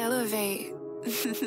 Elevate.